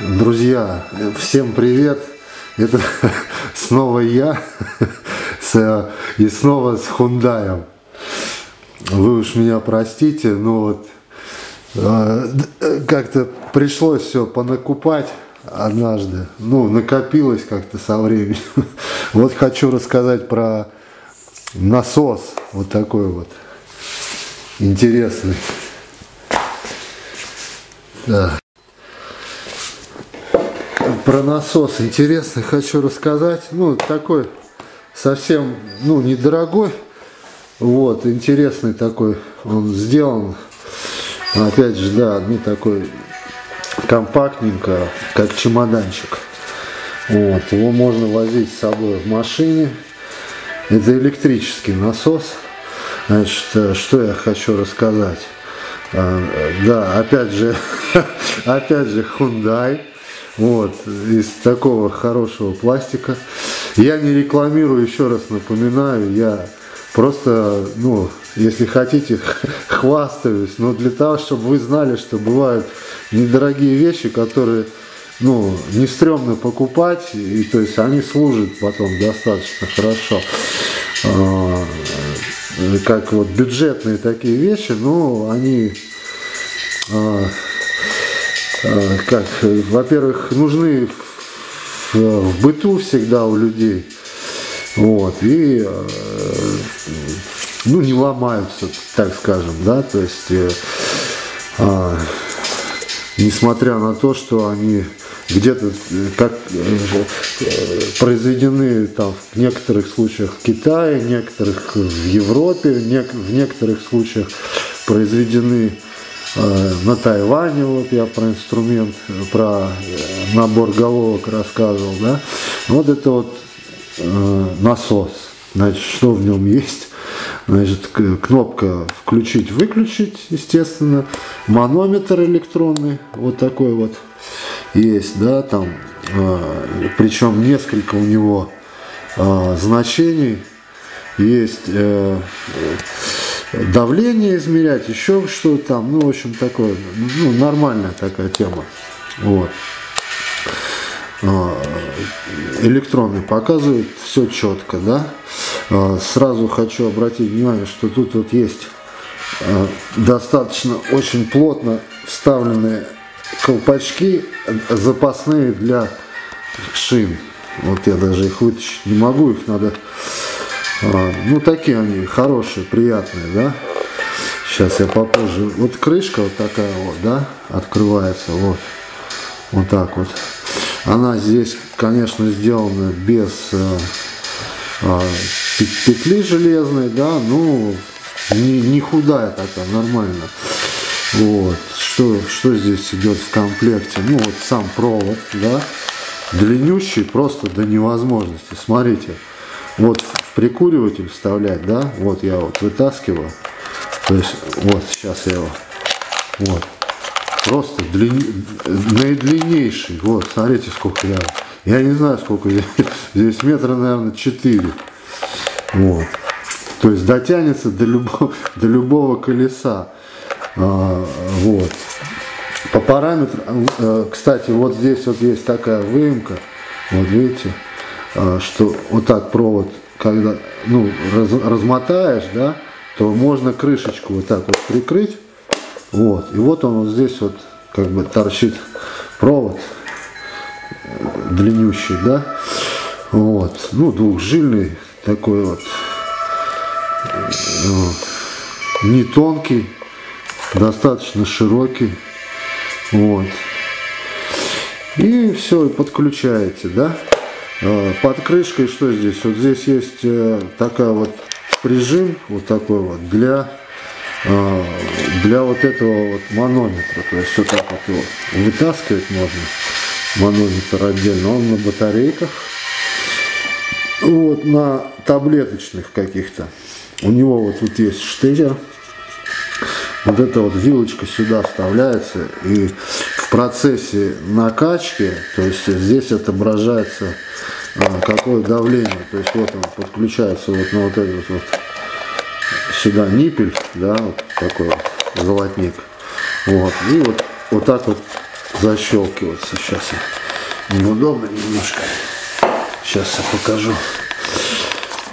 Друзья, всем привет! Это снова я и снова с Hyundai. Вы уж меня простите, но вот как-то пришлось все понакупать однажды. Ну, накопилось как-то со временем. Вот хочу рассказать про насос. Вот такой вот интересный. Да. Про насос интересный хочу рассказать. Ну, такой совсем, ну, недорогой. Вот, интересный такой. Он сделан, опять же, да, ну, такой компактненько, как чемоданчик. Вот, его можно возить с собой в машине. Это электрический насос. Значит, что я хочу рассказать. Да, опять же Hyundai. Вот, из такого хорошего пластика. Я не рекламирую, еще раз напоминаю, я просто, ну, если хотите, хвастаюсь, но для того, чтобы вы знали, что бывают недорогие вещи, которые, ну, не стрёмно покупать, и то есть они служат потом достаточно хорошо. Как вот бюджетные такие вещи, но они... Как, во-первых, нужны в быту всегда у людей, вот, и, ну, не ломаются, так скажем, да, то есть, несмотря на то, что они где-то как произведены там в некоторых случаях в Китае, в некоторых в Европе, в некоторых случаях произведены на Тайване. Вот я про инструмент, про набор головок рассказывал, да. Вот это вот насос. Значит, что в нем есть? Значит, кнопка включить-выключить, естественно. Манометр электронный, вот такой вот есть, да, там. Причем несколько у него значений есть. Давление измерять, еще что там, ну, в общем, такое, ну, нормальная такая тема. Вот. Электронный показывает все четко, да. Сразу хочу обратить внимание, что тут вот есть достаточно очень плотно вставленные колпачки запасные для шин. Вот я даже их вытащить не могу, их надо... Ну, такие они хорошие, приятные, да. Сейчас я попозже. Вот крышка вот такая вот, да, открывается вот. Вот так вот. Она здесь, конечно, сделана без петли железной, да, ну, не худая такая, нормально. Вот. Что здесь идет в комплекте? Ну, вот сам провод, да. Длиннющий просто до невозможности. Смотрите. Вот прикуриватель вставлять, да, вот я вот вытаскиваю, то есть вот сейчас я его, вот, просто наидлиннейший, вот, смотрите, сколько я не знаю, сколько здесь метра, наверное, 4, вот, то есть дотянется до любого колеса, вот, по параметрам, кстати, вот здесь вот есть такая выемка, вот видите, что вот так провод, когда, ну, размотаешь, да, то можно крышечку вот так вот прикрыть, вот, и вот он вот здесь вот как бы торчит провод длиннющий, да, вот, ну, двухжильный такой вот, не тонкий, достаточно широкий, вот, и все, и подключаете, да. Под крышкой что здесь? Вот здесь есть такая вот прижим, вот такой вот, для вот этого вот манометра. То есть вот так вот его вытаскивать можно, манометр отдельно, он на батарейках, вот на таблеточных каких-то. У него вот тут есть штыря, вот эта вот вилочка сюда вставляется, и в процессе накачки, то есть здесь отображается какое давление, то есть вот он подключается вот на вот этот вот сюда ниппель, да, вот такой вот золотник, вот, и вот так вот защелкиваться. Сейчас я неудобно немножко. Сейчас я покажу.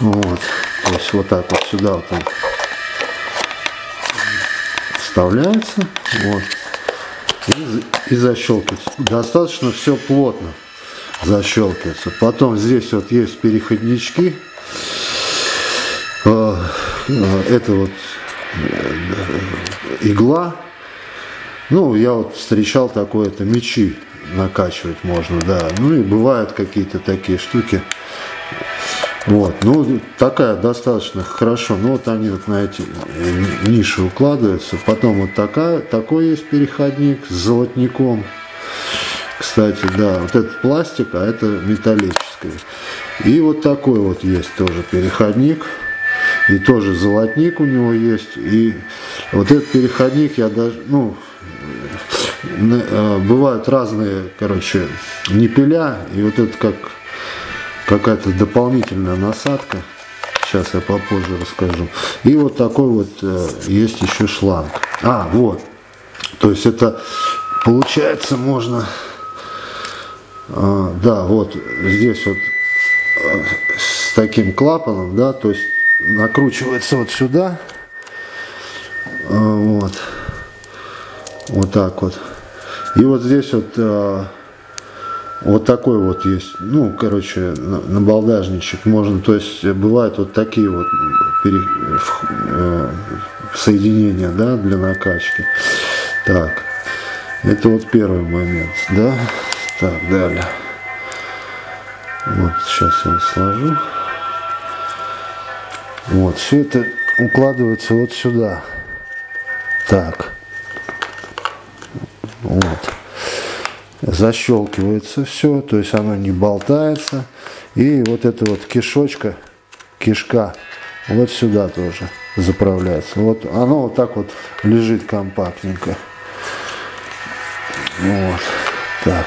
Вот. То есть вот так вот сюда вот он вставляется. Вот. И защелкивается. Достаточно все плотно защелкивается. Потом здесь вот есть переходнички. Это вот игла. Ну, я вот встречал такое, это мечи накачивать можно, да. Ну и бывают какие-то такие штуки. Вот, ну такая достаточно хорошо. Ну вот они вот на эти ниши укладываются. Потом вот такой есть переходник с золотником. Кстати, да, вот этот пластик, а это металлическое. И вот такой вот есть тоже переходник. И тоже золотник у него есть. И вот этот переходник я даже, ну, бывают разные, короче, не пиля. И вот это как какая-то дополнительная насадка. Сейчас я попозже расскажу. И вот такой вот есть еще шланг. А, вот. То есть это получается можно... Да, вот здесь вот с таким клапаном, да, то есть накручивается вот сюда, вот, вот так вот, и вот здесь вот, вот такой вот есть, ну, короче, набалдажничек можно, то есть бывают вот такие вот соединения, да, для накачки. Так, это вот первый момент, да, так, далее, вот, сейчас я сложу. Вот, все это укладывается вот сюда. Так. Вот. Защелкивается все, то есть оно не болтается. И вот эта вот кишка, вот сюда тоже заправляется. Вот оно вот так вот лежит компактненько. Вот. Так.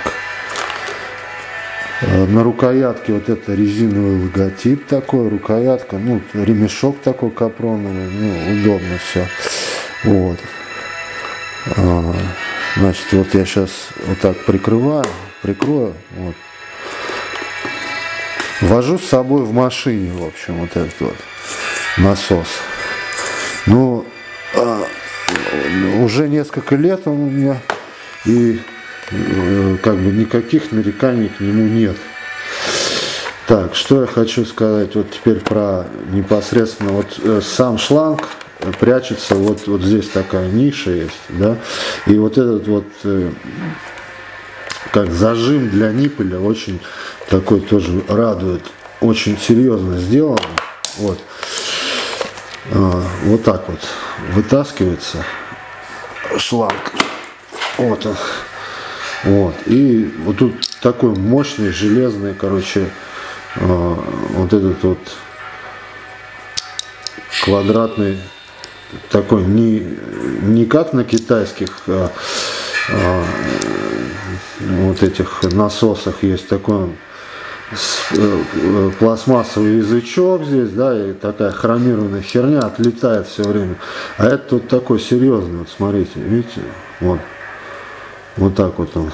На рукоятке вот это резиновый логотип такой, рукоятка, ну, ремешок такой капроновый, ну, удобно все. Вот. Значит, вот я сейчас вот так прикрою, вот. Вожу с собой в машине, в общем, вот этот вот насос. Ну, уже несколько лет он у меня, и... как бы никаких нареканий к нему нет. Так, что я хочу сказать вот теперь про непосредственно вот сам шланг прячется, вот здесь такая ниша есть, да, и вот этот вот как зажим для ниппеля очень такой тоже радует, очень серьезно сделан, вот, вот так вот вытаскивается шланг, вот он. Вот, и вот тут такой мощный, железный, короче, вот этот вот квадратный, такой, не как на китайских вот этих насосах есть такой пластмассовый язычок здесь, да, и такая хромированная херня отлетает все время. А это тут такой серьезный, вот смотрите, видите, вот. Вот так вот он.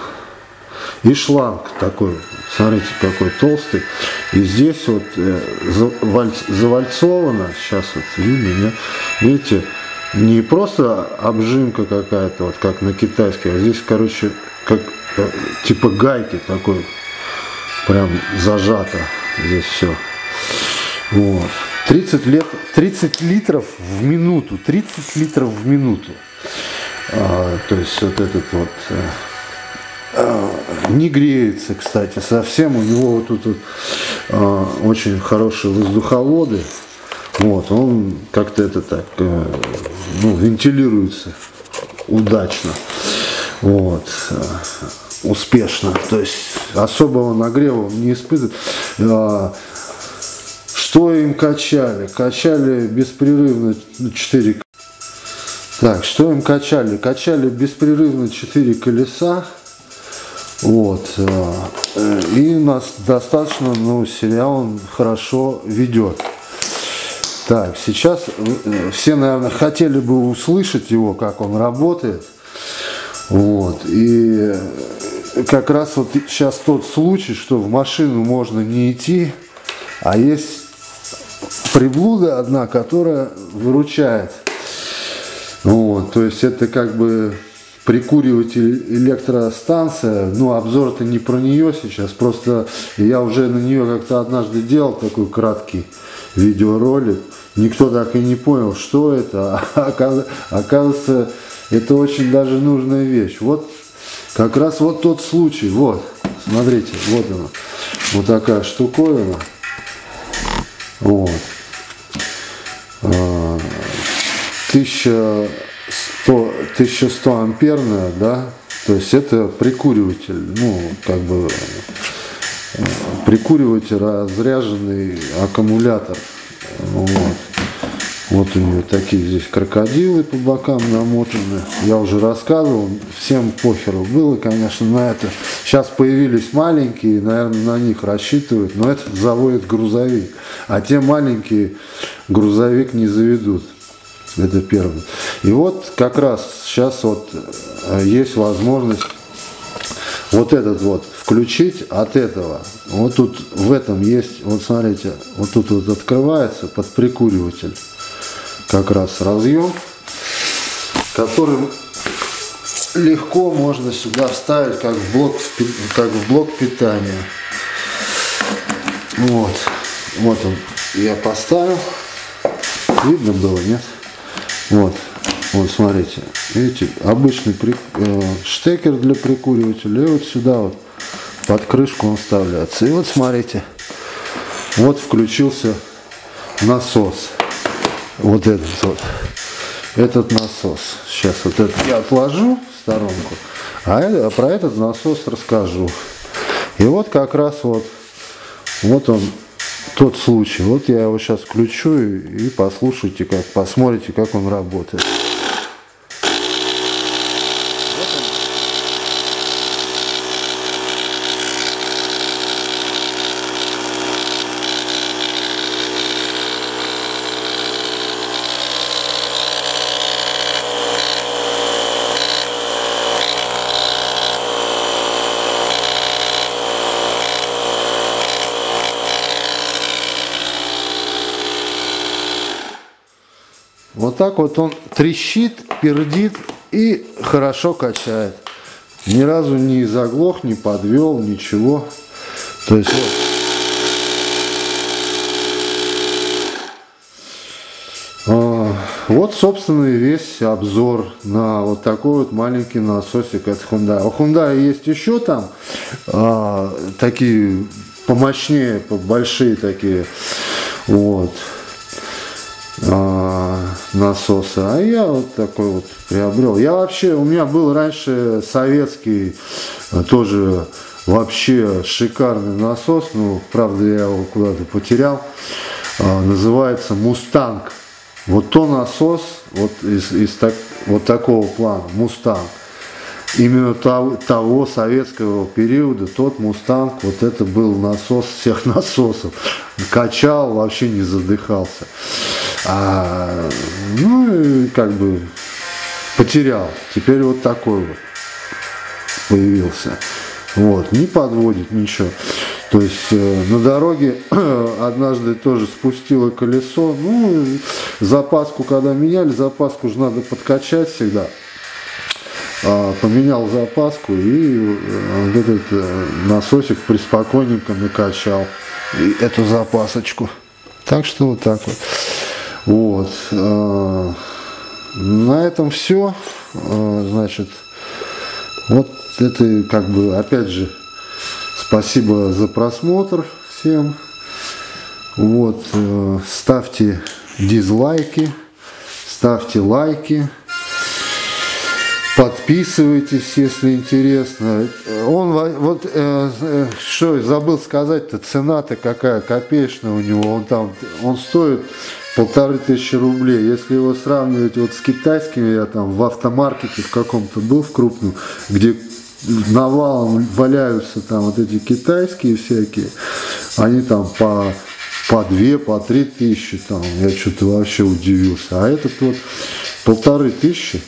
И шланг такой, смотрите, какой толстый. И здесь вот завальцовано, сейчас вот видно, нет? Видите, не просто обжимка какая-то, вот как на китайской, а здесь, короче, как типа гайки такой, прям зажато здесь все. Вот. 30 литров в минуту, 30 литров в минуту. То есть вот этот вот не греется, кстати, совсем. У него вот тут вот, очень хорошие воздуховоды. Вот, он как-то это так, ну, вентилируется удачно. Вот, успешно. То есть особого нагрева не испытывает. Что им качали? Качали беспрерывно 4 колеса. Так, что им качали? Качали беспрерывно 4 колеса. Вот. И нас достаточно, ну, себя он хорошо ведет. Так, сейчас все, наверное, хотели бы услышать его, как он работает. Вот. И как раз вот сейчас тот случай, что в машину можно не идти, а есть приблуда одна, которая выручает. Вот. То есть это как бы прикуриватель, электростанция. Ну, обзор-то не про нее сейчас, просто я уже на нее как-то однажды делал такой краткий видеоролик. Никто так и не понял, что это. Оказывается, это очень даже нужная вещь. Вот как раз вот тот случай. Вот, смотрите, вот она. Вот такая штуковина. Вот. 1100 амперная, да, то есть это прикуриватель, ну, как бы прикуриватель, разряженный аккумулятор. Вот. Вот у нее такие здесь крокодилы по бокам намотаны. Я уже рассказывал, всем похеру было, конечно, на это. Сейчас появились маленькие, наверное, на них рассчитывают, но это заводит грузовик. А те маленькие грузовик не заведут. Это первое. И вот как раз сейчас вот есть возможность вот этот вот включить от этого. Вот тут в этом есть, вот смотрите, вот тут вот открывается под прикуриватель как раз разъем, которым легко можно сюда вставить, как в блок питания. Вот. Вот он. Я поставил. Видно было, нет? Вот, вот смотрите, видите, обычный штекер для прикуривателя, и вот сюда вот под крышку он вставляется. И вот смотрите, вот включился насос, вот этот вот, этот насос. Сейчас вот этот я отложу в сторонку, а про этот насос расскажу. И вот как раз вот, вот он. Тот случай. Вот я его сейчас включу и послушайте, как, посмотрите, как он работает. Вот так вот он трещит, пердит и хорошо качает. Ни разу не заглох, не подвел, ничего. То есть вот, вот собственно и весь обзор на вот такой вот маленький насосик от Hyundai. У Hyundai есть еще там такие помощнее, большие такие. Вот. Насосы, а я вот такой вот приобрел. Я вообще, у меня был раньше советский тоже вообще шикарный насос, ну правда я его куда-то потерял, называется Мустанг. Вот то насос вот из такого плана Мустанг, именно того советского периода, тот Мустанг, вот это был насос всех насосов, качал, вообще не задыхался. Ну и как бы потерял. Теперь вот такой вот появился. Вот, не подводит ничего. То есть на дороге однажды тоже спустило колесо. Ну, запаску, когда меняли, запаску же надо подкачать всегда. Поменял запаску и вот этот насосик приспокойненько накачал эту запасочку. Так что вот так вот. Вот, на этом все, значит, вот это как бы, опять же, спасибо за просмотр всем, вот, ставьте дизлайки, ставьте лайки, подписывайтесь, если интересно. Вот что забыл сказать-то, цена-то какая копеечная у него, он стоит 1500 рублей. Если его сравнивать вот с китайскими, я там в автомаркете в каком-то был, в крупном, где навалом валяются там вот эти китайские всякие, они там по 2, по 3 тысячи там, я что-то вообще удивился. А этот вот 1500.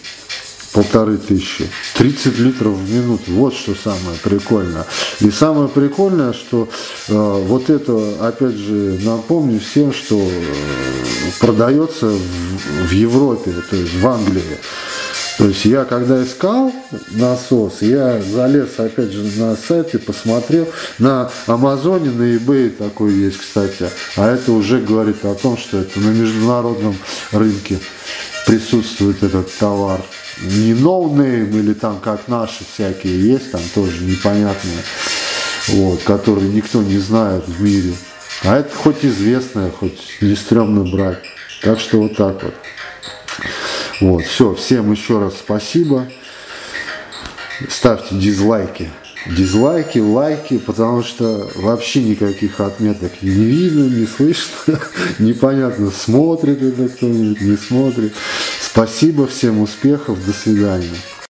1500. 30 литров в минуту. Вот что самое прикольное. И самое прикольное, что вот это, опять же, напомню всем, что продается в Европе, то есть в Англии. То есть я когда искал насос, я залез опять же на сайт и посмотрел. На Амазоне, на eBay такой есть, кстати. А это уже говорит о том, что это на международном рынке присутствует этот товар. Не ноунейм или там как наши всякие есть, там тоже непонятные, вот, которые никто не знает в мире. А это хоть известное, хоть не стрёмно брать. Так что вот так вот. Вот, все, всем еще раз спасибо. Ставьте дизлайки. Дизлайки, лайки, потому что вообще никаких отметок не видно, не слышно. Непонятно, смотрит это кто-нибудь, не смотрит. Спасибо, всем успехов, до свидания.